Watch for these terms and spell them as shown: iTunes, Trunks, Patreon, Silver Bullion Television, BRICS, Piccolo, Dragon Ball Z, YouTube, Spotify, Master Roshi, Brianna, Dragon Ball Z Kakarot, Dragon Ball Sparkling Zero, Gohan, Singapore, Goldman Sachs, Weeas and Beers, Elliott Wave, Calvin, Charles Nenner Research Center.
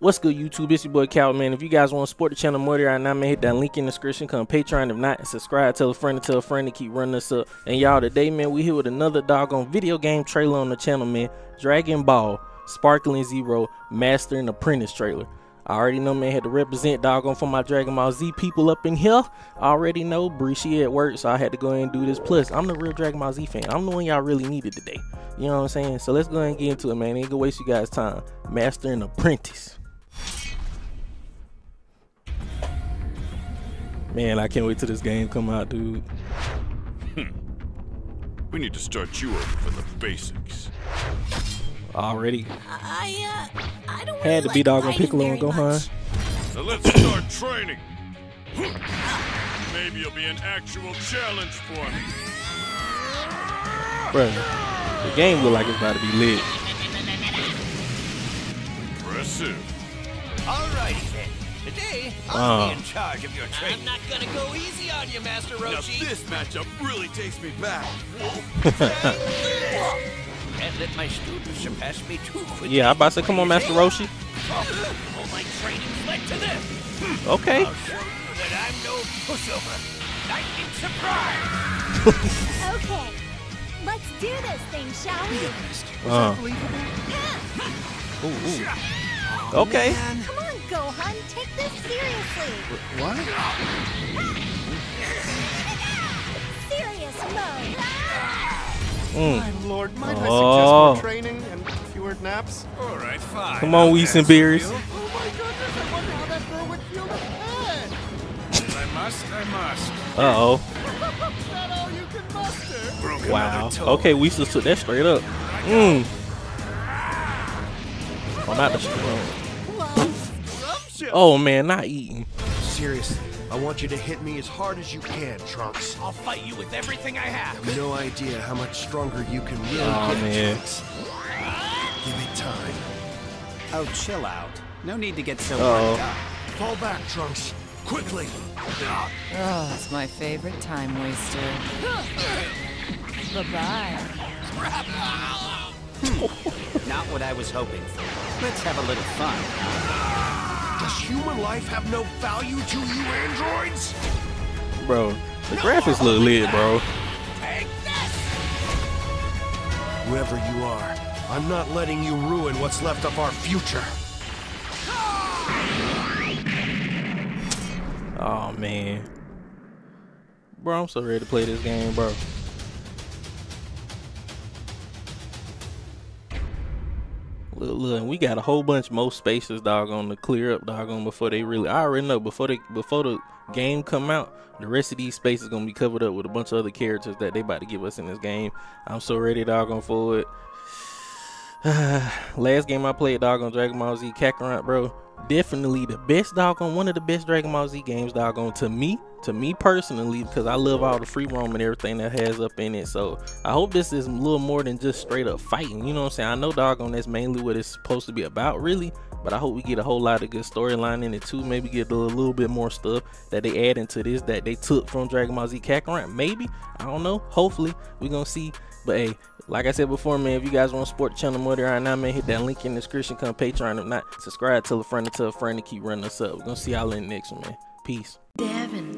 What's good, YouTube? It's your boy Cal, man. If you guys want to support the channel more right now, man, hit that link in the description. Come Patreon. If not, subscribe. Tell a friend to keep running us up. And y'all, today, man, we here with another doggone video game trailer on the channel, man. Dragon Ball Sparkling Zero Master and Apprentice trailer. I already know, man, had to represent doggone for my Dragon Ball Z people up in here. I already know, Bree at work, so I had to go ahead and do this. Plus, I'm the real Dragon Ball Z fan. I'm the one y'all really needed today. You know what I'm saying? So let's go ahead and get into it, man. Ain't gonna waste you guys' time. Master and Apprentice. Man, I can't wait till this game come out, dude. We need to start you up for the basics. Already. I don't had to be doggone Piccolo and Gohan. So let's start training. Maybe it'll be an actual challenge for me. Bruh, the game look like it's about to be lit. Impressive. Alrighty then. Today, I'll be in charge of your training. I'm not gonna go easy on you, Master Roshi. Now this matchup really takes me back. And let my students surpass me too quickly. Yeah, I'm about to say, come on, Master Roshi. All my training led to this. Okay. I'll show you that I'm no pushover. Lightning surprise. Okay, let's do this thing, shall we? Ooh, ooh. Okay. Man. Come on, Gohan, take this seriously. What? Serious mode. My lord, might I suggest more training and fewer naps? All right, fine. Come on, Weeas and Beers. Oh my goodness, I wonder how that girl would feel ahead. I must. Uh-oh. Is that all you can muster? Broken wow. Okay, Weeas just took that straight up. Oh, not the strong. Oh, man, not eating. Seriously. I want you to hit me as hard as you can, Trunks. I'll fight you with everything I have. You have no idea how much stronger you can really get, Trunks. Give it time. Oh, chill out. No need to get so worked up. Fall back, Trunks. Quickly. Oh, that's my favorite time waster. Bye-bye. Not what I was hoping for. Let's have a little fun. Does human life have no value to you, androids? Bro, the graphics look lit, bro. Take this! Whoever you are, I'm not letting you ruin what's left of our future. Oh, man. Bro, I'm so ready to play this game, bro. Look, we got a whole bunch more spaces, doggone, to clear up, doggone, before they really. I already know before the game come out, the rest of these spaces gonna be covered up with a bunch of other characters that they about to give us in this game. I'm so ready, doggone, for it. Last game I played, doggone, Dragon Ball Z Kakarot, bro. Definitely the best, doggone, one of the best Dragon Ball Z games, doggone, to me personally, because I love all the free roam and everything that has up in it. So I hope this is a little more than just straight up fighting, you know what I'm saying? I know, doggone, that's mainly what it's supposed to be about, really, but I hope we get a whole lot of good storyline in it too. Maybe get a little bit more stuff that they add into this that they took from Dragon Ball Z Kakarot, maybe, I don't know. Hopefully we're gonna see. But hey, like I said before, man, if you guys want to support the channel more right now, man, hit that link in the description. Come Patreon. If not, subscribe, tell a friend to keep running us up. We're gonna see y'all in the next one, man. Peace. Devin.